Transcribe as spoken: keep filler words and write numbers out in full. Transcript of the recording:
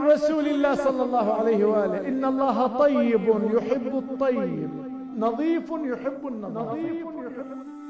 عن رسول الله صلى الله عليه وآله: إن الله طيب يحب الطيب، نظيف يحب النظافة.